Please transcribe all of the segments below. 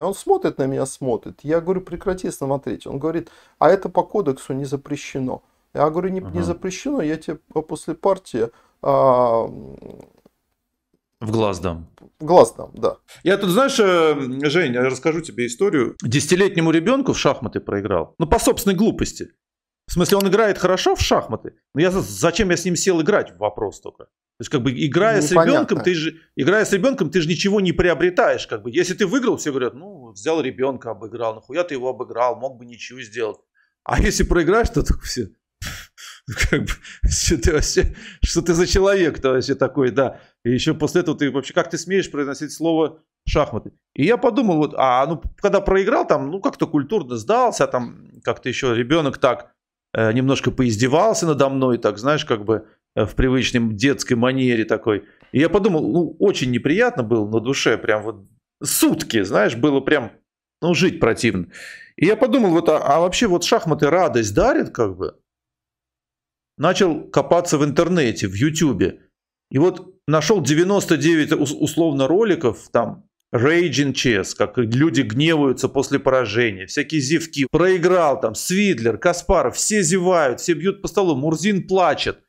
Он смотрит на меня, смотрит. Я говорю, прекрати смотреть. Он говорит, а это по кодексу не запрещено. Я говорю, не запрещено, я тебе после партии... В глаз дам. В глаз дам, да. Я тут, знаешь, Жень, я расскажу тебе историю. 10-летнему ребенку в шахматы проиграл. Ну, по собственной глупости. В смысле, он играет хорошо в шахматы. Но я зачем я с ним сел играть? Вопрос только. То есть, как бы, играя с ребенком, ты же ничего не приобретаешь. Как бы. Если ты выиграл, все говорят, ну, взял ребенка, обыграл, нахуя ты его обыграл, мог бы ничью сделать. А если проиграешь, то так все, как бы, что ты за человек-то вообще такой, да. И еще после этого ты вообще, как ты смеешь произносить слово шахматы? И я подумал, вот, когда проиграл, там, ну, как-то культурно сдался, там, как-то еще ребенок так немножко поиздевался надо мной, так, знаешь, как бы, в привычной детской манере такой. И я подумал, ну, очень неприятно было на душе, прям вот сутки, знаешь, было прям, ну, жить противно. И я подумал, вот, а вообще вот шахматы радость дарят, как бы. Начал копаться в интернете, в Ютубе. И вот нашел 99 условно роликов, там, Raging Chess, как люди гневаются после поражения, всякие зевки. Проиграл там Свидлер, Каспаров, все зевают, все бьют по столу, Мурзин плачет.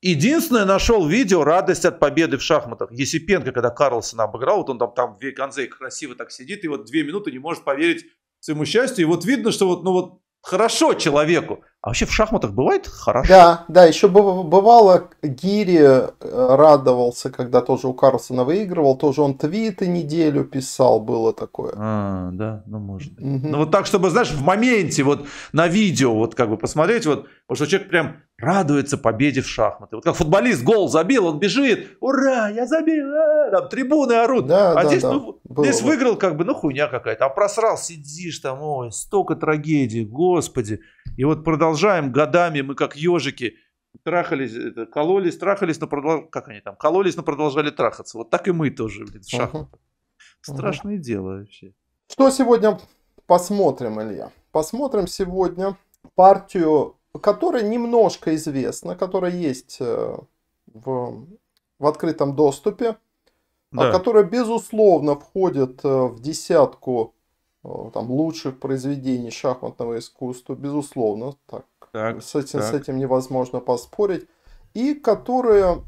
Единственное, нашел видео «Радость от победы в шахматах». Есипенко, когда Карлсона обыграл, вот он там в конце красиво так сидит, и вот 2 минуты не может поверить своему счастью. И вот видно, что вот, ну вот хорошо человеку. А вообще в шахматах бывает хорошо? Да, да, еще бывало, Гири радовался, когда тоже у Карлсона выигрывал, тоже он твиты неделю писал, было такое. А, да, ну может быть. Угу. Ну вот так, чтобы, знаешь, в моменте, вот на видео, вот как бы посмотреть, вот, потому что человек прям радуется победе в шахматы. Вот как футболист гол забил, он бежит, ура, я забил, там трибуны орут. Да, а да, здесь, да. Ну, здесь выиграл, как бы, ну хуйня какая-то, а просрал, сидишь там, ой, столько трагедии, господи. И вот продолжаем годами, мы как ежики трахались, кололись, трахались, но продолжали, как они там, кололись, но продолжали трахаться. Вот так и мы тоже, блин, в шахматах. Страшное дело вообще. Что сегодня посмотрим, Илья? Посмотрим сегодня партию, которая немножко известна, которая есть в открытом доступе, да. Которая, безусловно, входит в десятку там, лучших произведений шахматного искусства, безусловно, с этим невозможно поспорить, и которые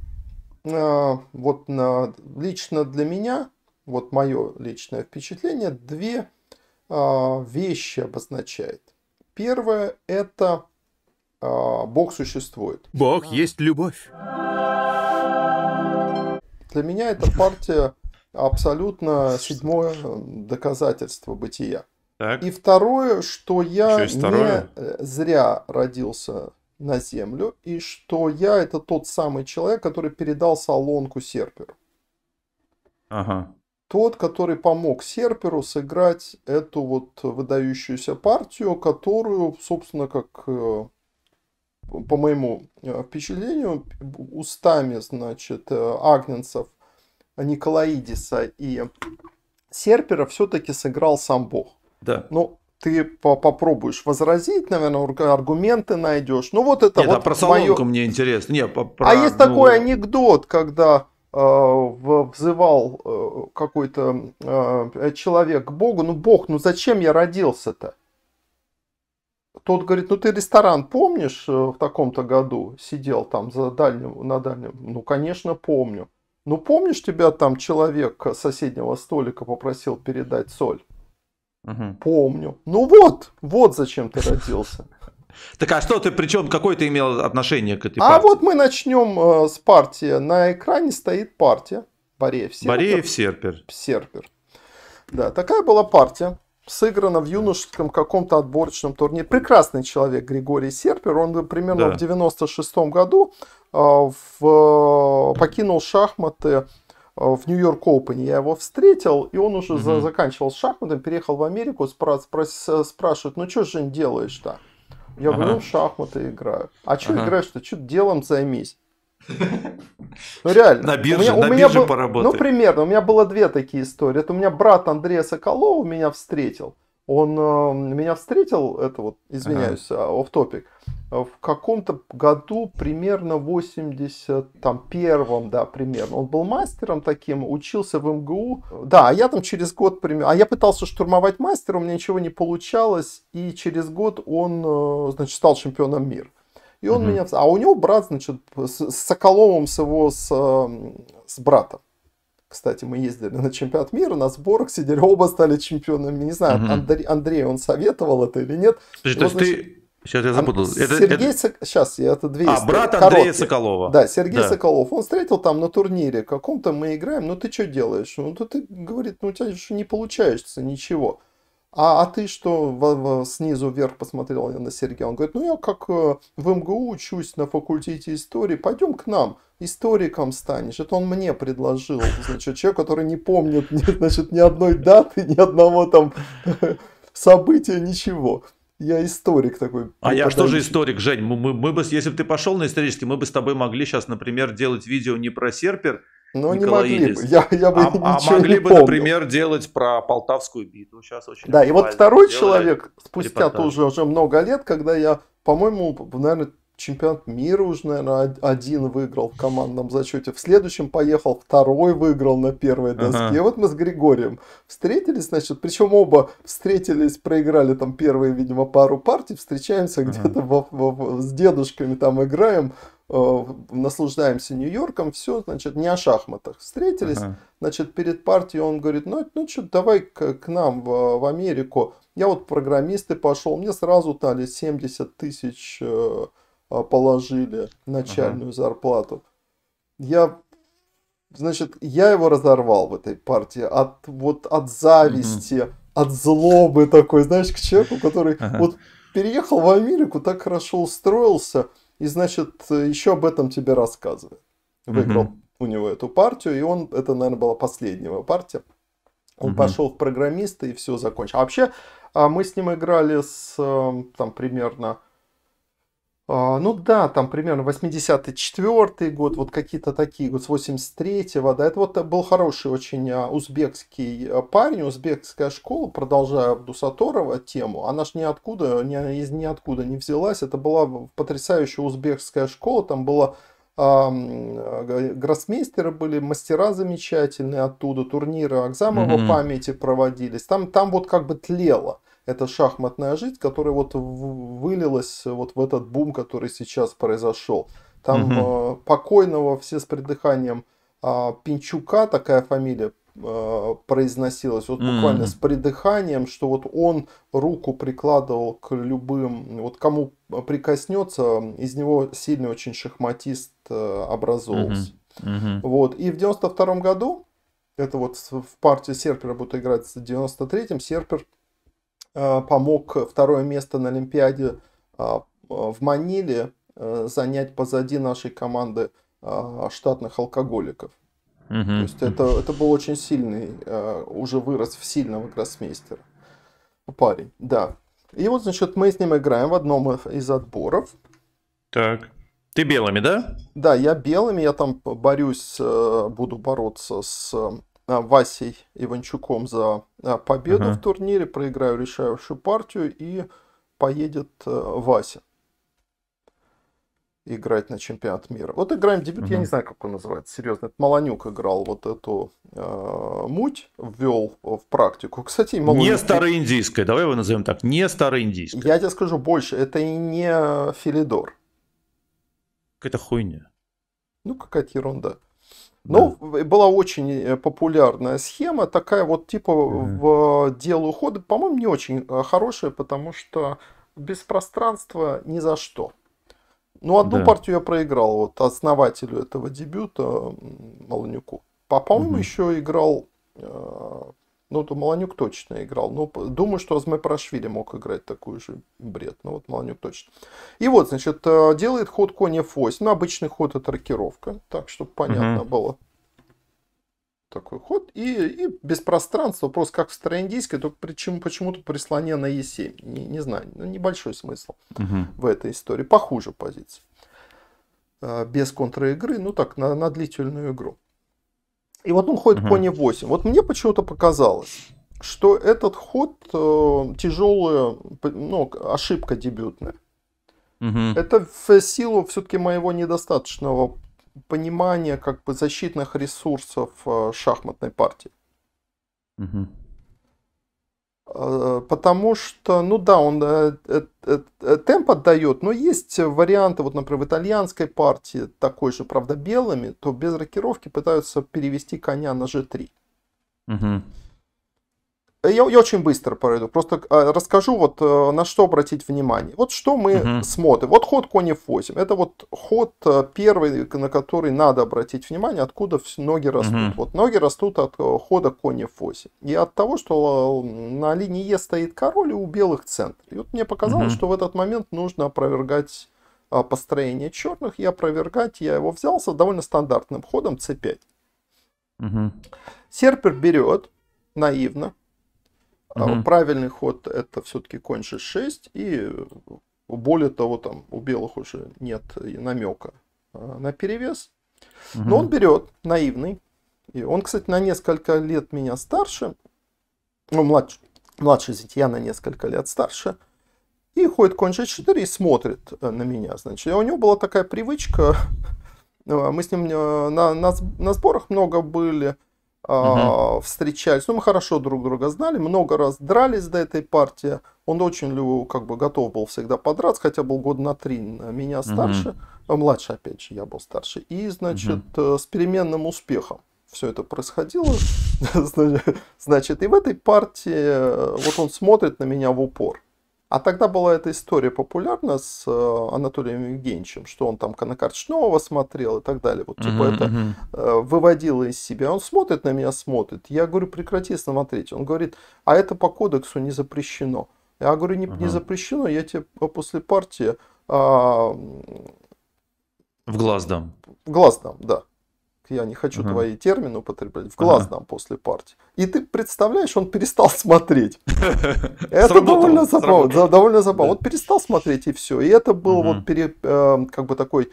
вот лично для меня, вот мое личное впечатление, 2 вещи обозначает. Первое – это Бог существует. Бог есть любовь. Для меня эта партия абсолютно седьмое доказательство бытия. Так. И второе, что я не зря родился на землю, и что я это тот самый человек, который передал солонку Серперу. Ага. Тот, который помог Серперу сыграть эту вот выдающуюся партию, которую, собственно, как по моему впечатлению, устами, значит, Агнинцев, Николаидиса и Серпера все-таки сыграл сам Бог. Да. Ну, ты попробуешь возразить, наверное, аргументы найдешь. Ну, вот это нет, вот. Да, про солонку мне интересно. Не, про, а есть такой анекдот, когда взывал какой-то человек к Богу. Ну, Бог, ну зачем я родился-то? Тот говорит, ну ты ресторан помнишь в таком-то году? Сидел там на дальнем. Ну, конечно, помню. Ну, помнишь, тебя там человек с соседнего столика попросил передать соль? Угу. Помню. Ну вот зачем ты родился. Так а что ты, причем, какое ты имел отношение к этой партии? А вот мы начнем с партии. На экране стоит партия. Бареев-Серпер. Серпер. Да, такая была партия. Сыграна в юношеском каком-то отборочном турнире. Прекрасный человек Григорий Серпер. Он примерно в 96-м году покинул шахматы в Нью-Йорк Опене. Я его встретил, и он уже заканчивал шахматом, переехал в Америку, спрашивает, ну что, Жень, делаешь-то? Я говорю, в шахматы играю. А что играешь-то? Что делом займись? Ну реально. На бирже поработай. Ну примерно. У меня было 2 такие истории. Это у меня брат Андрея Соколова меня встретил. Он меня встретил, это вот, извиняюсь, офф-топик. в каком-то году, примерно в 81-м, да, примерно. Он был мастером таким, учился в МГУ. Да, а я там через год примерно... А я пытался штурмовать мастера, у меня ничего не получалось. И через год он, значит, стал чемпионом мира. И он меня... А у него брат, значит, с Соколовым, с его, с братом. Кстати, мы ездили на чемпионат мира, на сборах сидели, оба стали чемпионами. Не знаю, Андрей, он советовал это или нет. Слушай, то есть ты... Сейчас я забыл. Сейчас я это две истории. Брат Андрея короткие. Соколова. Да, Сергей, да. Соколов. Он встретил там на турнире каком-то, мы играем, ну ты что делаешь? Ну ты, говорит, ну у тебя же не получается ничего. А ты что, снизу вверх посмотрел на Сергея? Он говорит, ну я как в МГУ учусь на факультете истории, пойдем к нам, историком станешь. Это он мне предложил, значит, человек, который не помнит, значит, ни одной даты, ни одного там события, ничего. Я историк такой. А я что же историк, Жень? Мы бы, если бы ты пошел на исторический, мы бы с тобой могли сейчас, например, делать видео не про Серпер, но Николаидис, не могли бы. Я бы, например, делать про Полтавскую битву. Сейчас очень. Да, и вот второй человек, спустя тоже уже много лет, когда я, по-моему, наверное, чемпионат мира уже, наверное, один выиграл в командном зачете. В следующем поехал, второй выиграл на первой доске. И вот мы с Григорием встретились, значит, причем оба встретились, проиграли там первые, видимо, пару партий, встречаемся где-то с дедушками, там играем, наслаждаемся Нью-Йорком, все, значит, не о шахматах. Встретились, значит, перед партией он говорит, ну что, давай к нам в Америку. Я вот программисты пошел, мне сразу дали 70 тысяч... положили начальную зарплату. Я его разорвал в этой партии от зависти, от злобы такой, знаешь, к человеку, который вот переехал в Америку, так хорошо устроился, и, значит, еще об этом тебе рассказывает. Выиграл у него эту партию, и он, это, наверное, была последняя его партия. Он пошел в программиста и все закончил. А вообще, мы с ним играли примерно 84-й год, вот какие-то такие, вот с 83-го, да, это вот был хороший очень узбекский парень, узбекская школа, продолжая Дусаторова тему, она ж ниоткуда не взялась, это была потрясающая узбекская школа, там было, гроссмейстеры были, мастера замечательные оттуда, турниры Агзамова памяти проводились, там вот как бы тлело. Это шахматная жизнь, которая вот вылилась вот в этот бум, который сейчас произошел. Там покойного все с придыханием Пинчука, такая фамилия произносилась, вот буквально с придыханием, что вот он руку прикладывал к любым, вот кому прикоснется, из него сильный очень шахматист образовался. Вот. И в 92-м году, это вот в партию Серпера будут играть в 93-м, Серпер помог второе место на Олимпиаде в Маниле занять позади нашей команды штатных алкоголиков. То есть это был очень сильный, уже вырос в сильного гроссмейстера парень, да. И вот, значит, мы с ним играем в одном из отборов. Так. Ты белыми, да? Да, я белыми, я там буду бороться с... Васей Иванчуком за победу в турнире, проиграю решающую партию, и поедет Вася играть на чемпионат мира. Вот играем дебют, я не знаю, как он называется, серьезно. Это Маланюк играл вот эту муть, ввел в практику. Кстати, Маланюк... Не староиндийская, давай его назовем так, не староиндийская. Я тебе скажу больше, это и не Филидор. Какая-то хуйня. Ну, какая-то ерунда. Но была очень популярная схема, такая вот типа в дело ухода, по-моему, не очень хорошая, потому что без пространства ни за что. Ну, одну партию я проиграл вот основателю этого дебюта Маланюку. По-моему, еще играл, то Маланюк точно играл. Но думаю, что Азмайпарашвили мог играть такой же бред, но вот Маланюк точно. И вот, значит, делает ход конь F8. Ну, обычный ход это рокировка, так, чтобы понятно было. Такой ход. И без пространства, просто как в староиндийской, только почему-то прислоняя на E7. Не знаю, небольшой смысл в этой истории. Похуже позиция. Без контр-игры, ну так, на длительную игру. И вот он ходит конь Е8. Вот мне почему-то показалось, что этот ход тяжелая ошибка дебютная. Угу. Это в силу все-таки моего недостаточного понимания как бы защитных ресурсов шахматной партии. Угу. Потому что, ну да, он темп отдает, но есть варианты, вот, например, в итальянской партии, такой же, правда, белыми, то без рокировки пытаются перевести коня на g3. Угу. Я очень быстро пройду, просто расскажу, вот на что обратить внимание. Вот что мы смотрим. Вот ход конь f8. Это вот ход первый, на который надо обратить внимание, откуда ноги растут. Вот ноги растут от хода конь f8. И от того, что на линии e стоит король, и у белых центр. И вот мне показалось, что в этот момент нужно опровергать построение черных. И опровергать я его взялся довольно стандартным ходом c5. Серпер берет наивно. Правильный ход это все-таки конь g6, и более того, там у белых уже нет намека на перевес. Но он берет наивный. И он, кстати, на несколько лет меня старше. Ну, младше, извините, я на несколько лет старше. И ходит конь g4 и смотрит на меня. Значит, у него была такая привычка. Мы с ним на сборах много были. Встречались, ну мы хорошо друг друга знали, много раз дрались до этой партии. Он очень как бы готов был всегда подраться, хотя был год на 3 меня старше, младше опять же, я был старше. И значит с переменным успехом все это происходило. Значит, и в этой партии вот он смотрит на меня в упор. А тогда была эта история популярна с Анатолием Евгеньевичем, что он там Конокарчнова смотрел и так далее. Вот типа это выводило из себя. Он смотрит на меня, смотрит. Я говорю, прекрати смотреть. Он говорит, а это по кодексу не запрещено. Я говорю, не запрещено, я тебе после партии... В глаз дам. В глаз дам, да. Я не хочу твои термины употреблять. В глаз нам после партии. И ты представляешь, он перестал смотреть. Это довольно забавно. Довольно забавно. Он перестал смотреть и все. И это был вот как бы такой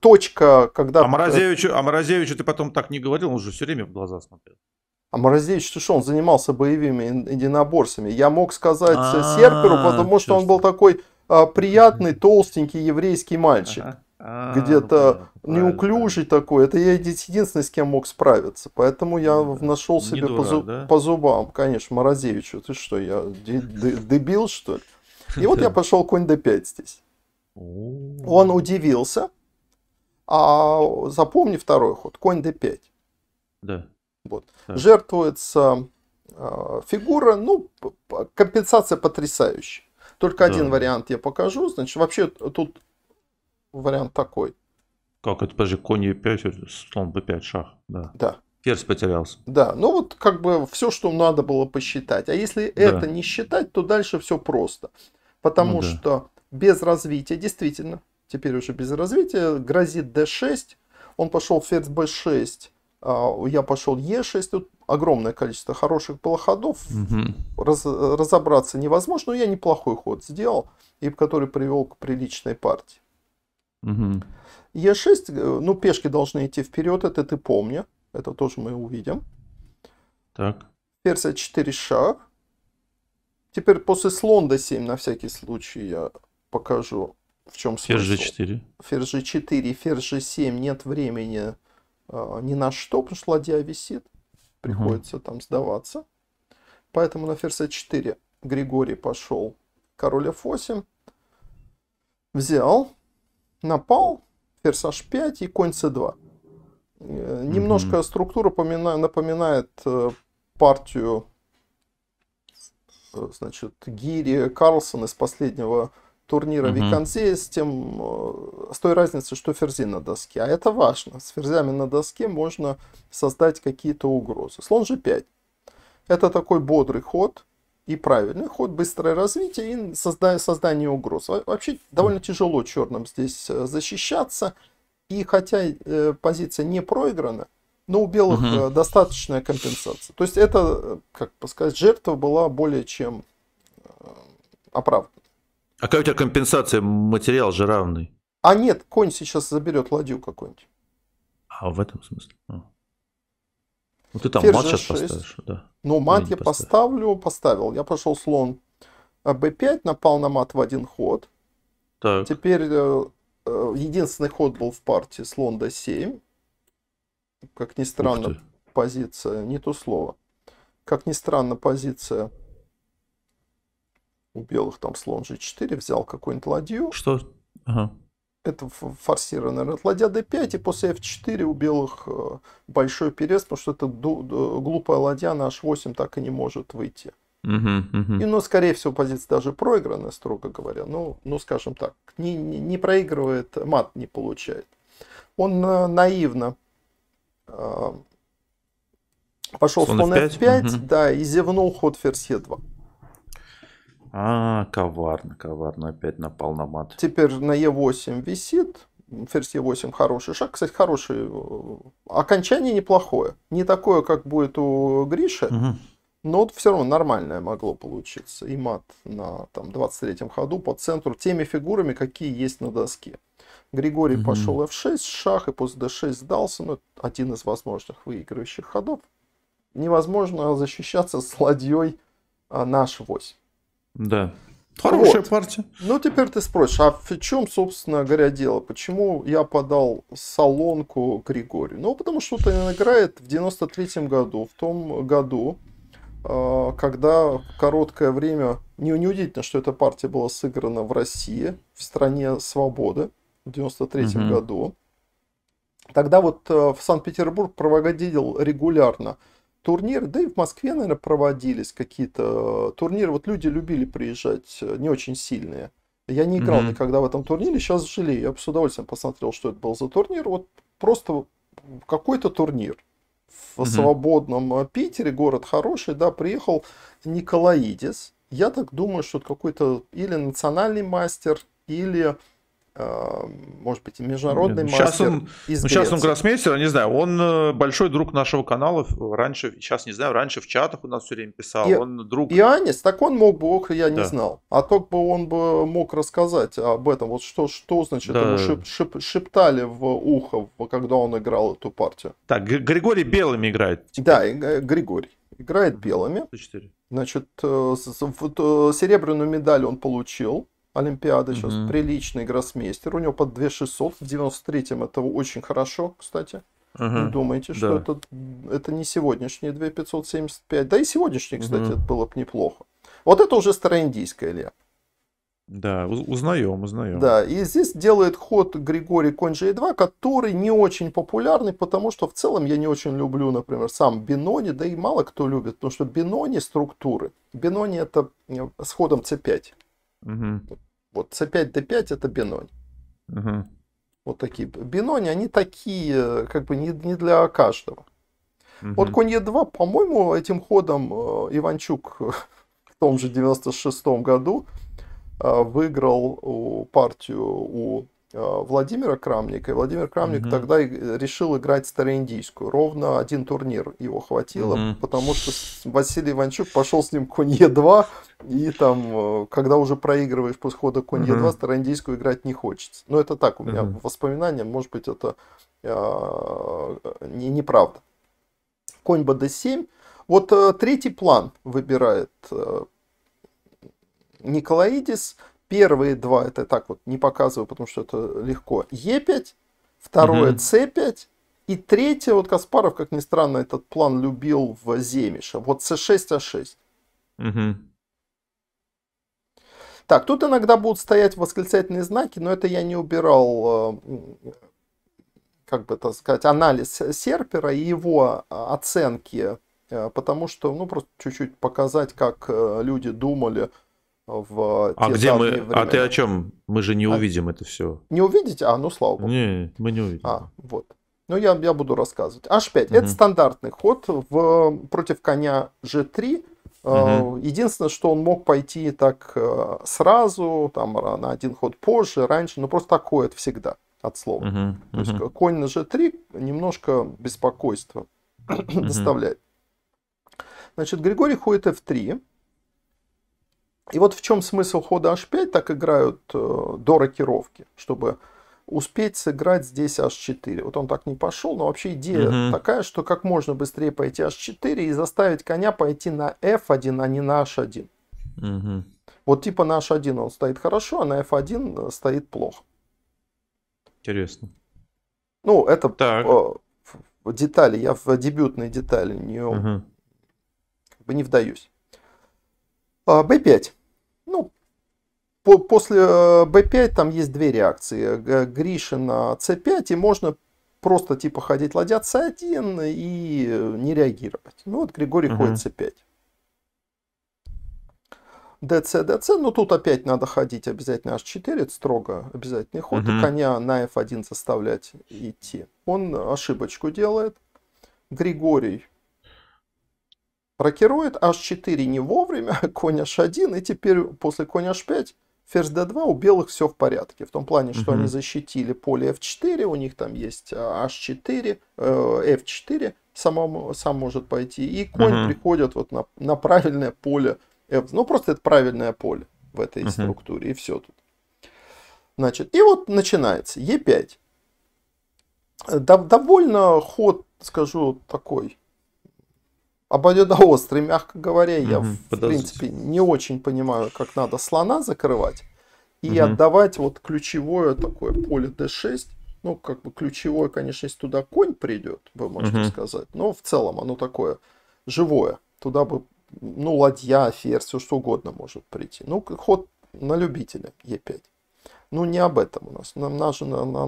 точка, когда. А Морозевичу ты потом так не говорил, он же все время в глаза смотрел. А Морозевич, ты что, он занимался боевыми единоборствами. Я мог сказать Серперу, потому что он был такой приятный, толстенький еврейский мальчик. Где-то неуклюжий такой. Это я единственный, с кем мог справиться. Поэтому я нашел себе по зубам, конечно, Морозевичу. Ты что, я дебил, что ли? И вот я пошел конь d5 здесь. Он удивился. А запомни второй ход. Конь d5. Да. Вот. Жертвуется фигура. Ну, компенсация потрясающая. Только один вариант я покажу. Значит, вообще тут... Вариант такой. Как это, подожди, конь e5, слон b5, шах. Да. Ферзь потерялся. Да, ну вот как бы все, что надо было посчитать. А если это не считать, то дальше все просто. Потому что без развития, действительно, теперь уже без развития, грозит d6. Он пошел ферзь b6, я пошел e6. Тут огромное количество хороших было ходов. Разобраться невозможно, но я неплохой ход сделал, и который привел к приличной партии. Е6, ну пешки должны идти вперед, это ты помни, это тоже мы увидим. Так. Ферзь А4 шаг. Теперь после слон d7 на всякий случай я покажу, в чем смысл. Ферзь G4, ферзь G7, нет времени ни на что, потому что ладья висит, приходится там сдаваться. Поэтому на ферзь А4 Григорий пошел король F8, взял. Напал, ферзь h5 и конь c2. Немножко структура напоминает партию, значит, Гири, Карлсон из последнего турнира Виконзе, с той разницей, что ферзи на доске. А это важно. С ферзями на доске можно создать какие-то угрозы. Слон g5. Это такой бодрый ход. И правильный ход, быстрое развитие и создание угроз. Вообще довольно тяжело черным здесь защищаться. И хотя позиция не проиграна, но у белых достаточная компенсация. То есть это, как бы сказать, жертва была более чем оправдана. А как у тебя компенсация? Материал же равный. А нет, конь сейчас заберет ладью какой-нибудь. А в этом смысле? Ну, ты там ферзь мат сейчас поставишь. Да. Ну, мат я поставлю. Я пошел слон b5, напал на мат в один ход. Так. Теперь единственный ход был в партии слон d7. Как ни странно, позиция... Не то слово. Как ни странно, позиция... У белых там слон g4, взял какой-нибудь ладью. Что? Ага. Это форсированная ладья d5, и после f4 у белых большой перевес, потому что эта глупая ладья на h8 так и не может выйти. И, ну, скорее всего, позиция даже проигранная, строго говоря. Ну скажем так, не проигрывает, мат не получает. Он наивно пошел слон f5, да, и зевнул ход ферзь e2. А, коварно, опять напал на мат. Теперь на Е8 висит, ферзь Е8 хороший шаг, кстати, хороший, окончание неплохое, не такое, как будет у Гриши, но вот все равно нормальное могло получиться, и мат на там 23-м ходу по центру, теми фигурами, какие есть на доске. Григорий пошел F6, шах, и после D6 сдался, ну, один из возможных выигрывающих ходов. Невозможно защищаться с ладьей на H8. Да. Хорошая партия. Ну, теперь ты спросишь, а в чем, собственно говоря, дело? Почему я подал солонку Григорию? Ну, потому что он играет в 93-м году, в том году, когда короткое время... Неудивительно, что эта партия была сыграна в России, в стране свободы, в 93-м году. Тогда вот в Санкт-Петербург проводил регулярно турниры, да и в Москве, наверное, проводились какие-то турниры. Вот люди любили приезжать, не очень сильные. Я не играл никогда в этом турнире, сейчас жалею. Я бы с удовольствием посмотрел, что это был за турнир. Вот просто какой-то турнир в свободном Питере, город хороший, да, приехал Николаидис. Я так думаю, что это какой-то или национальный мастер, или... может быть, и международный мастер. Сейчас он гроссмейстер, не знаю, он большой друг нашего канала, раньше, сейчас не знаю, раньше в чатах у нас все время писал, он друг. Иоаннис, так он мог бы, я не знал, а только бы он мог рассказать об этом, вот что значит, ему шептали в ухо, когда он играл эту партию. Так, Григорий белыми играет. Да, Григорий играет белыми, значит, серебряную медаль он получил. Олимпиада сейчас приличный гроссмейстер. У него под 2600. В 93-м это очень хорошо, кстати. Не думайте, что это не сегодняшние 2575. Да и сегодняшние, кстати, это было бы неплохо. Вот это уже староиндийская Илья. Да, узнаем. Да, и здесь делает ход Григорий конь G2, который не очень популярный, потому что в целом я не очень люблю, например, сам Бинони, да и мало кто любит, потому что Бинони структуры. Бинони это с ходом C5. Вот c5, d5 это бинони. Вот такие бинони, они такие, как бы не для каждого. Вот конь e2, по-моему, этим ходом Иванчук в том же 96-м году выиграл партию у Владимира Крамника. И Владимир Крамник тогда решил играть староиндийскую. Ровно один турнир его хватило, потому что Василий Иванчук пошел с ним конь Е2, и там, когда уже проигрываешь после хода конь Е2, староиндийскую играть не хочется. Но это так, у меня воспоминания, может быть, это неправда. Конь БД7. Вот третий план выбирает Николаидис. Первые два, это так вот не показываю, потому что это легко, Е5, второе С5, и третье, вот Каспаров, как ни странно, этот план любил в Земиша, вот С6, А6. Так, тут иногда будут стоять восклицательные знаки, но это я не убирал, как бы так сказать, анализ Серпера и его оценки, потому что, ну, просто чуть-чуть показать, как люди думали. А ты о чем? Мы же не увидим это все. Не увидите? А, ну слава богу. Не, мы не увидим. А, вот. Ну, я буду рассказывать. H5. Это стандартный ход против коня G3. Единственное, что он мог пойти так сразу, там на один ход позже, раньше, но просто такое это всегда от слова. То есть конь на G3 немножко беспокойства доставляет. Значит, Григорий ходит F3. И вот в чем смысл хода h5, так играют до рокировки, чтобы успеть сыграть здесь h4. Вот он так не пошел, но вообще идея такая, что как можно быстрее пойти h4 и заставить коня пойти на f1, а не на h1. Вот типа на h1 он стоит хорошо, а на f1 стоит плохо. Интересно. Ну, это детали. Я в дебютные детали не вдаюсь. b5. Ну, после b5 там есть две реакции. Гриши на c5, и можно просто типа ходить ладья c1 и не реагировать. Ну, вот Григорий ходит c5. dc, но тут опять надо ходить обязательно h4, это строго обязательный ход, и коня на f1 заставлять идти. Он ошибочку делает. Григорий рокирует, h4 не вовремя, конь h1, и теперь после коня h5 ферзь d2 у белых все в порядке. В том плане, что они защитили поле f4, у них там есть h4, f4 сам может пойти, и конь приходит вот на правильное поле. Ну, просто это правильное поле в этой структуре, и все тут. Значит, и вот начинается Е5. Довольно ход, скажу, такой ободоострый, мягко говоря. Я, в принципе, не очень понимаю, как надо слона закрывать и отдавать вот ключевое такое поле d6. Ну, как бы ключевое, конечно, если туда конь придет, вы можете сказать. Но в целом оно такое живое. Туда бы... Ну, ладья, ферзь, все что угодно может прийти. Ну, ход на любителя, Е5. Ну, не об этом у нас. Нам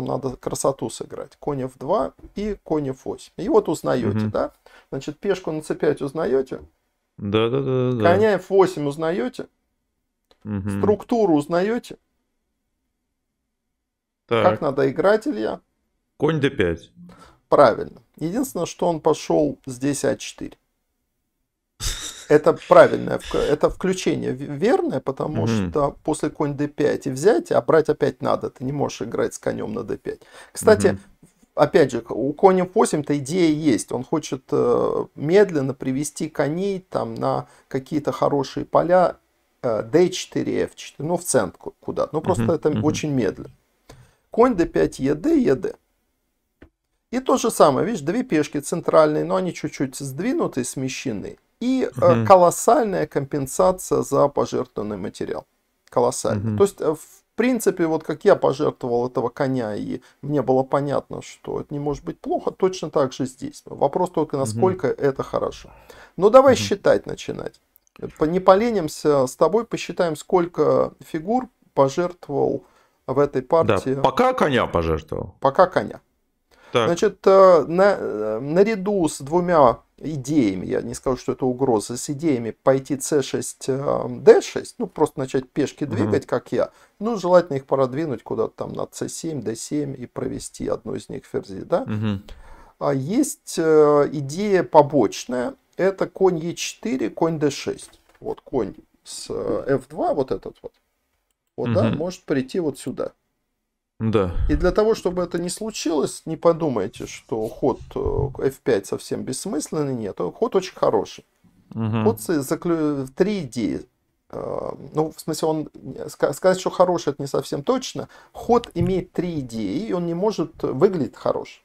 надо красоту сыграть. Конь F2 и конь F8. И вот узнаете, да? Значит, пешку на c5 узнаете. Да. Коня F8 узнаете. Структуру узнаете. Так. Как надо играть, Илья? Конь D5. Правильно. Единственное, что он пошел здесь А4. Это правильное, это включение верное, потому что после конь d5 и взять, а брать опять надо. Ты не можешь играть с конем на d5. Кстати, опять же, у коня 8-то идея есть. Он хочет медленно привести коней там, на какие-то хорошие поля d4, f4, ну в центр куда-то. Ну просто это очень медленно. Конь d5, ед. И то же самое, видишь, две пешки центральные, но они чуть-чуть сдвинуты, смещены. И колоссальная компенсация за пожертвованный материал. Колоссальная. То есть, в принципе, вот как я пожертвовал этого коня, и мне было понятно, что это не может быть плохо, точно так же здесь. Вопрос только, насколько это хорошо. Но давай считать начинать. Не поленимся с тобой, посчитаем, сколько фигур пожертвовал в этой партии. Да, пока коня пожертвовал. Пока коня. Так. Значит, наряду с двумя идеями, я не скажу, что это угроза, с идеями пойти c6, d6, ну просто начать пешки двигать, как я, ну желательно их продвинуть куда-то там на c7, d7 и провести одну из них ферзи, да? Есть идея побочная, это конь e4, конь d6, вот конь с f2, вот этот вот, вот да, может прийти вот сюда. Да. И для того, чтобы это не случилось, не подумайте, что ход f5 совсем бессмысленный, нет, ход очень хороший. Ход три идеи. Ну, в смысле, он сказать, что хороший, это не совсем точно. Ход имеет три идеи, и он не может выглядеть хорош.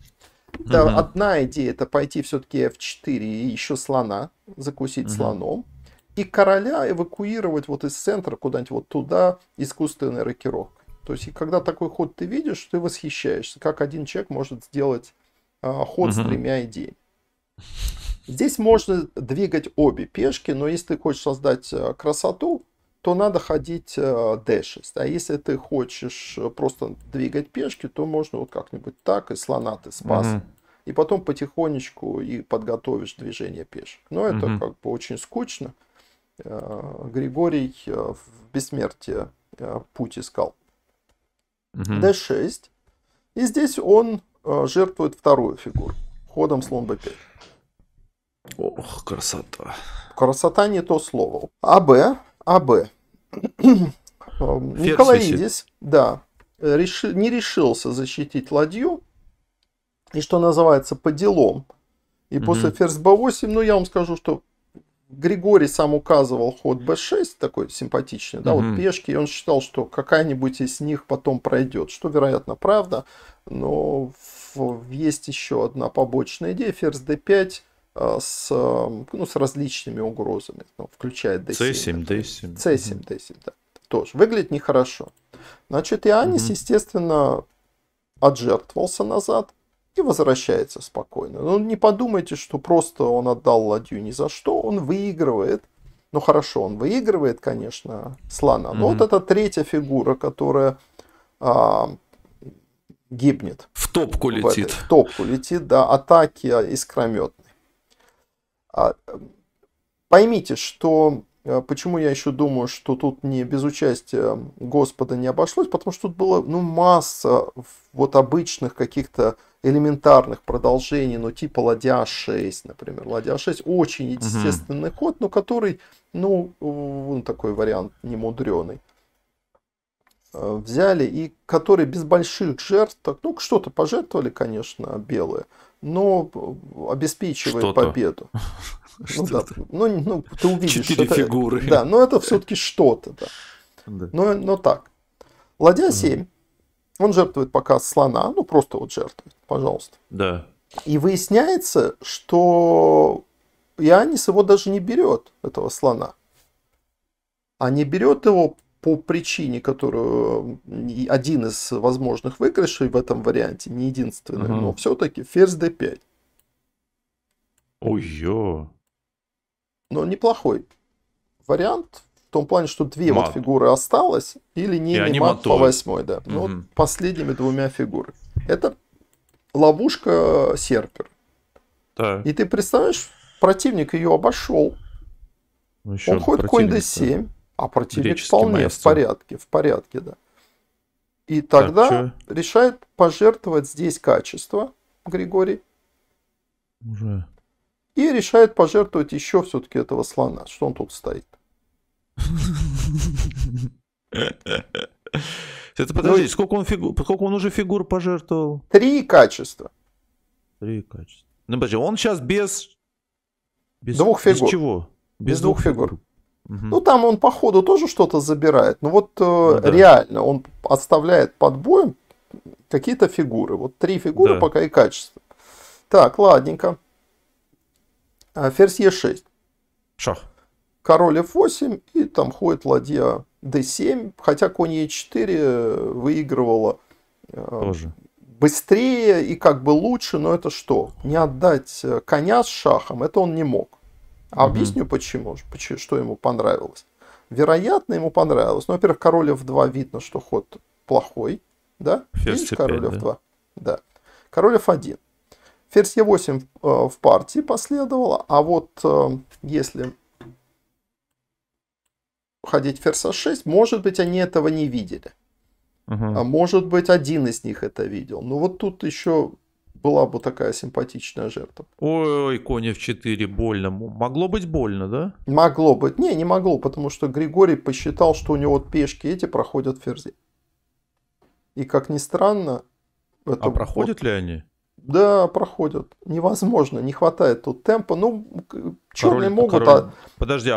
Да, одна идея — это пойти все-таки f4 и еще слона, закусить слоном. И короля эвакуировать вот из центра куда-нибудь вот туда искусственной рокировкой. То есть, когда такой ход ты видишь, ты восхищаешься, как один человек может сделать ход с тремя идеями. Здесь можно двигать обе пешки, но если ты хочешь создать красоту, то надо ходить d6. А если ты хочешь просто двигать пешки, то можно вот как-нибудь так, и слона ты спас, и потом потихонечку и подготовишь движение пешек. Но это как бы очень скучно. Григорий в бессмертии путь искал. d6. И здесь он жертвует вторую фигуру. Ходом слон b5. Ох, красота. Красота не то слово. АБ. Николаидис, да, не решился защитить ладью. И что называется, по делам. И после ферзь b8, ну я вам скажу, что Григорий сам указывал ход b6, такой симпатичный, да, вот пешки, и он считал, что какая-нибудь из них потом пройдет, что, вероятно, правда, но есть еще одна побочная идея, ферзь d5 с различными угрозами, ну, включая d7. c7, d7. тоже. Выглядит нехорошо. Значит, Иоаннис, естественно, отжертвовался назад и возвращается спокойно. Ну, не подумайте, что просто он отдал ладью ни за что. Он выигрывает. Ну, хорошо, он выигрывает, конечно, слона. Но вот это третья фигура, которая гибнет. В топку летит. В топку летит, да. Атаки искрометные. Поймите, что... Почему я еще думаю, что тут не без участия Господа не обошлось? Потому что тут было, ну, масса вот обычных каких-то элементарных продолжений, ну, типа ладья 6, например. Ладья 6 очень естественный ход, но который, ну, такой вариант немудрёный. Взяли и который без больших жертв, ну, что-то пожертвовали, конечно, белые, но обеспечивает победу. Ну, да. Ну, ты увидишь. 4 фигуры. Да, но это все-таки что-то. Да. Да. Но так. Ладья 7. Он жертвует пока слона. Ну, просто вот жертвует. Пожалуйста. Да. И выясняется, что Иоаннис его даже не берет, этого слона. А не берет его по причине, которую один из возможных выигрышей в этом варианте, не единственный, но все-таки ферзь d5. Ой-ё. Но неплохой вариант, в том плане, что две вот фигуры осталось, и линейный мат по 8, да. Ну, вот последними 2 фигурами. Это ловушка Серпер. Да. И ты представляешь, противник ее обошел. Ну, он ходит конь d7, а противник вполне в порядке, да. И тогда так, решает пожертвовать здесь качество, Григорий. Уже... И решает пожертвовать еще все-таки этого слона. Что он тут стоит? Это подожди, сколько он уже фигур пожертвовал? 3 качества. 3 качества. Ну подожди, он сейчас без 2 фигур. Без чего? Без 2 фигур. Ну там он по ходу тоже что-то забирает. Но вот реально он оставляет под боем какие-то фигуры. Вот 3 фигуры пока и качество. Так, ладненько. Ферзь Е6. Шах. Король F8 и там ходит ладья D7. Хотя конь Е4 выигрывала быстрее и как бы лучше, но это что? Не отдать коня с шахом, это он не мог. А объясню почему, что ему понравилось. Вероятно, ему понравилось. Ну, во-первых, король F2 видно, что ход плохой. Да? Ферзь Видишь, король F2. Да. Да. Король F1. Ферзь Е8 в партии последовало, а вот если ходить ферзь А6, может быть, они этого не видели. А может быть, один из них это видел. Но вот тут еще была бы такая симпатичная жертва. Ой, конь F4, больно. Могло быть больно, да? Могло быть. Не могло, потому что Григорий посчитал, что у него пешки эти проходят ферзи. И как ни странно... Это проходят ли они? Да, проходят. Невозможно, не хватает тут темпа. Ну, черные могут... Подожди,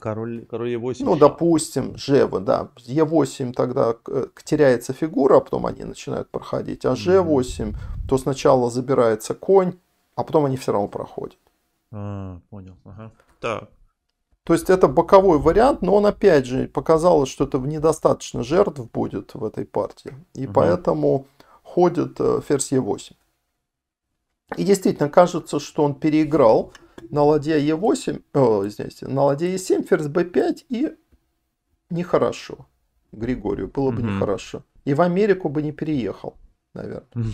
король Е8. Ну, допустим, Ж, да. Е8 тогда теряется фигура, а потом они начинают проходить. А Ж8, то сначала забирается конь, а потом они все равно проходят. Понял. Ага. Так. То есть это боковой вариант, но он опять же показал, что это недостаточно жертв будет в этой партии. И поэтому ходит ферзь Е8. И действительно, кажется, что он переиграл на ладья Е8, извините, на ладья Е7, ферзь Б5, и нехорошо Григорию, было бы нехорошо. И в Америку бы не переехал, наверное.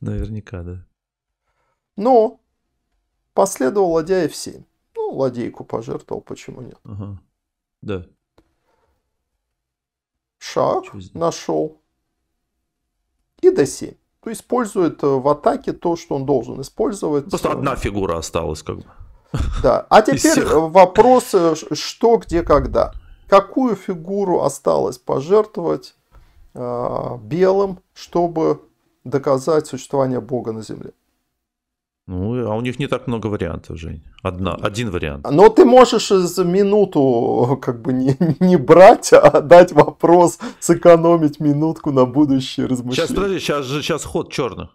Наверняка, да. Но последовал ладья F7. Ну, ладейку пожертвовал, почему нет. Да. Шаг нашел. И D7. То использует в атаке то, что он должен использовать. Просто одна фигура осталась, как бы. Да. А теперь вопрос: что, где, когда? Какую фигуру осталось пожертвовать белым, чтобы доказать существование Бога на земле? Ну, а у них не так много вариантов, Жень. Один вариант. Но ты можешь за минуту как бы не брать, а дать вопрос, сэкономить минутку на будущее размышления. Сейчас, подожди, сейчас ход черных.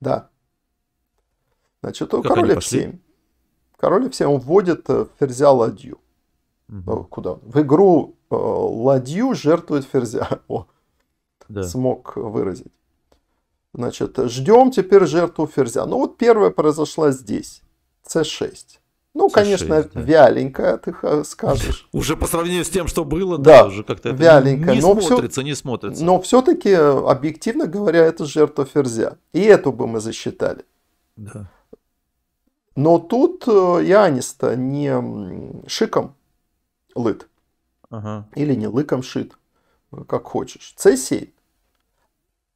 Да. Значит, король F7. Король F7 вводит ферзя ладью. Куда? В игру ладью жертвует ферзя. О, да. Смог выразить. Значит, ждем теперь жертву ферзя. Ну вот первая произошла здесь. С6. Ну, c6, конечно, да. Вяленько, ты скажешь. Уже по сравнению с тем, что было, да, да, уже как-то вяленько, не смотрится, не смотрится. Но все-таки, объективно говоря, это жертва ферзя. И эту бы мы засчитали. Да. Но тут Иоаннис-то не шиком лыт. Ага. Или не лыком шит, как хочешь. c7.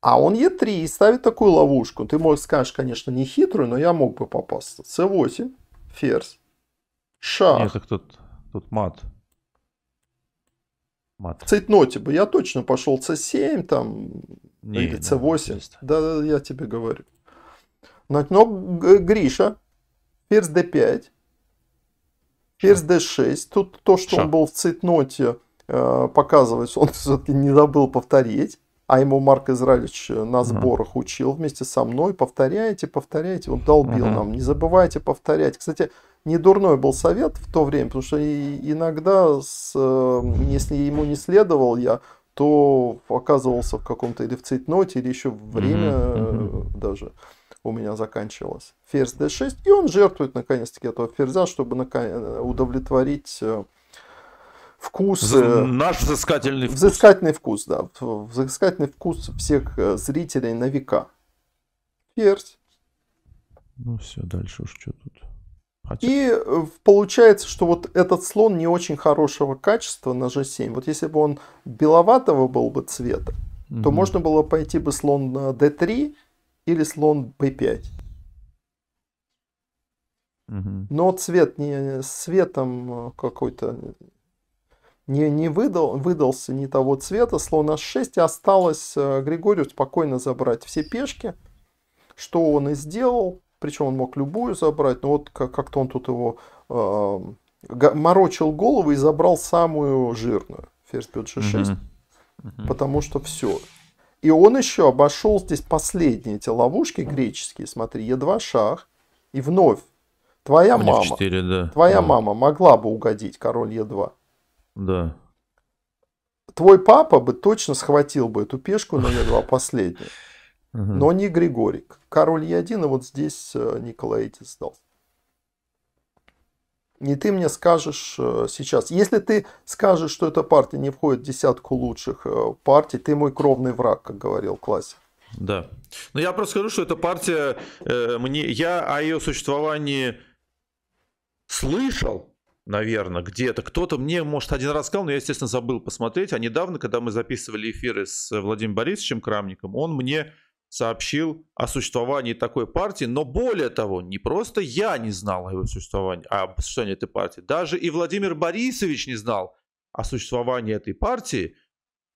А он e3 и ставит такую ловушку. Ты можешь скажешь, конечно, не хитрую, но я мог бы попасться. c8, ферзь, шах. Нет, так тут мат. В цейтноте бы я точно пошел c7 там, или c8. Да, я тебе говорю. Но Гриша, ферзь d5, ферзь d6. Тут то, что он был в цейтноте, показывается, он все-таки не забыл повторить. А ему Марк Израилевич на сборах учил вместе со мной. Повторяйте, повторяйте. Он долбил нам. Не забывайте повторять. Кстати, не дурной был совет в то время, потому что иногда, если ему не следовал я, то оказывался в каком-то или в цейтноте, или еще время даже у меня заканчивалось. Ферзь d6. И он жертвует наконец-таки этого ферзя, чтобы удовлетворить... вкус, наш взыскательный вкус. Взыскательный вкус, да. Взыскательный вкус всех зрителей на века. Ферзь. Ну все, дальше уж что тут. Хотя... И получается, что вот этот слон не очень хорошего качества на g7. Вот если бы он беловатого был бы цвета, то можно было пойти бы слон на d3 или слон b5. Но цвет не светом какой-то... Не выдался не того цвета, слон h6, и осталось Григорию спокойно забрать все пешки, что он и сделал, причем он мог любую забрать, но вот как-то он тут его морочил голову и забрал самую жирную, ферзь бьет g6, потому что все. И он еще обошел здесь последние эти ловушки греческие, смотри, e2 шах, и вновь твоя мама, твоя мама могла бы угодить, король e2. Да. Твой папа бы точно схватил бы эту пешку на e2 последнюю. Но не Григорик. Король e1, и вот здесь Николаидис сдал. И ты мне скажешь сейчас. Если ты скажешь, что эта партия не входит в десятку лучших партий, ты мой кровный враг, как говорил классик. Да. Но я просто скажу, что эта партия, я о ее существовании слышал. Наверное, где-то. Кто-то мне, может, один раз сказал, но я, естественно, забыл посмотреть. А недавно, когда мы записывали эфиры с Владимиром Борисовичем Крамником, он мне сообщил о существовании такой партии. Но более того, не просто я не знал о его существовании, о существовании этой партии. Даже и Владимир Борисович не знал о существовании этой партии,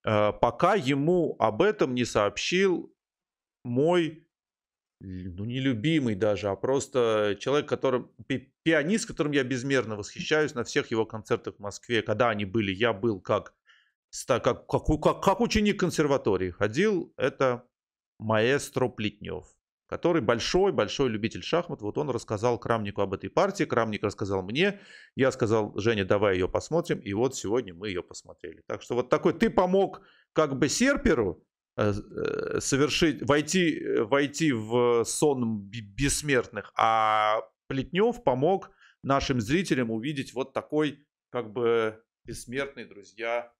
пока ему об этом не сообщил мой... ну, не любимый даже, а просто человек, пианист, которым я безмерно восхищаюсь на всех его концертах в Москве, когда они были, я был как ученик консерватории ходил, это маэстро Плетнёв, который большой-большой любитель шахмат, вот он рассказал Крамнику об этой партии, Крамник рассказал мне, я сказал, Женя, давай ее посмотрим, и вот сегодня мы ее посмотрели. Так что вот такой, ты помог как бы Серперу войти в сон бессмертных, а Плетнёв помог нашим зрителям увидеть вот такой, как бы, бессмертный, друзья,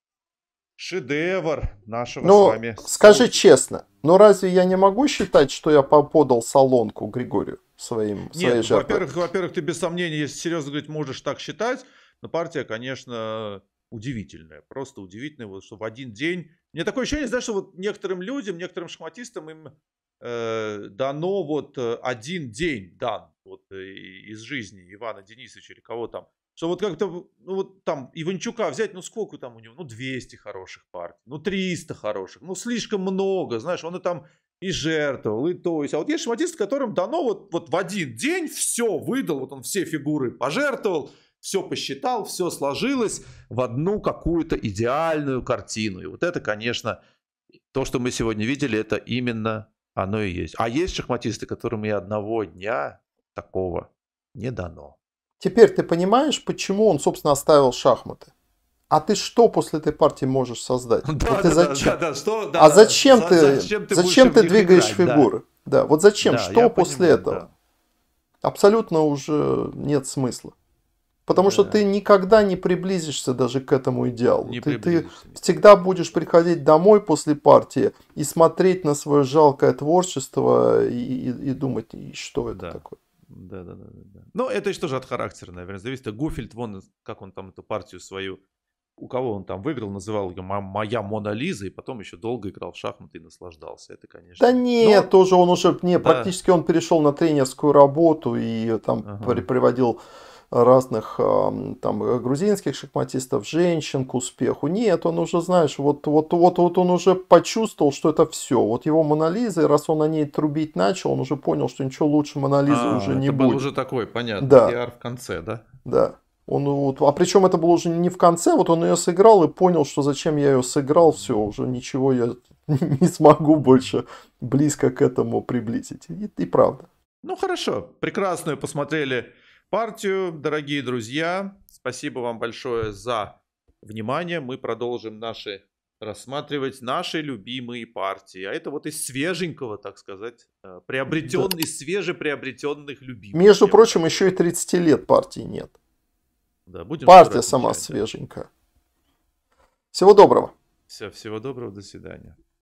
шедевр нашего с вами. Скажи честно, но разве я не могу считать, что я подал солонку Григорию своей жертвой? Нет, во-первых, ты без сомнения, если серьезно говорить, можешь так считать, но партия, конечно, удивительная, просто удивительная, вот, что в один день... Мне такое ощущение, знаешь, что вот некоторым людям, некоторым шахматистам им дано вот один день вот из жизни Ивана Денисовича или кого там. Что вот как-то, ну вот там Иванчука взять, ну сколько там у него, ну 200 хороших партий, ну 300 хороших, ну слишком много, знаешь, он и там и жертвовал, и то есть. А вот есть шахматисты, которым дано вот в один день все выдал, вот он все фигуры пожертвовал, все посчитал, все сложилось в одну какую-то идеальную картину. И вот это, конечно, то, что мы сегодня видели, это именно оно и есть. А есть шахматисты, которым и одного дня такого не дано. Теперь ты понимаешь, почему он, собственно, оставил шахматы? А ты что после этой партии можешь создать? А зачем ты двигаешь фигуры? Да, вот зачем? Что после этого? Абсолютно уже нет смысла. Потому что ты никогда не приблизишься даже к этому идеалу. Ты всегда будешь приходить домой после партии и смотреть на свое жалкое творчество и думать, что это такое. Да. Ну, это еще тоже от характера, наверное, зависит. Гуфельд, вон, как он там эту партию свою, у кого он там выиграл, называл ее «Моя Мона Лиза», и потом еще долго играл в шахматы и наслаждался. Это, конечно... Да нет, но... тоже он уже... Не, да. Практически он перешел на тренерскую работу и там приводил разных там грузинских шахматистов, женщин к успеху. Нет, он уже, знаешь, вот он уже почувствовал, что это все. Вот его «Мона Лиза», раз он о ней трубить начал, он уже понял, что ничего лучше «Мона Лизы» уже не будет. Это был уже такой, понятно, пиар в конце, да? Да. Он, вот, а причем это было уже не в конце, вот он ее сыграл и понял, что зачем я ее сыграл, все, уже ничего я не смогу больше близко к этому приблизить. И правда. Ну хорошо, прекрасную посмотрели партию, дорогие друзья. Спасибо вам большое за внимание. Мы продолжим рассматривать наши любимые партии. А это вот из свеженького, так сказать, свежеприобретенных любимых. Между прочим, еще и 30 лет партии нет. Да, партия сама свеженькая. Всего доброго. Всего доброго, до свидания.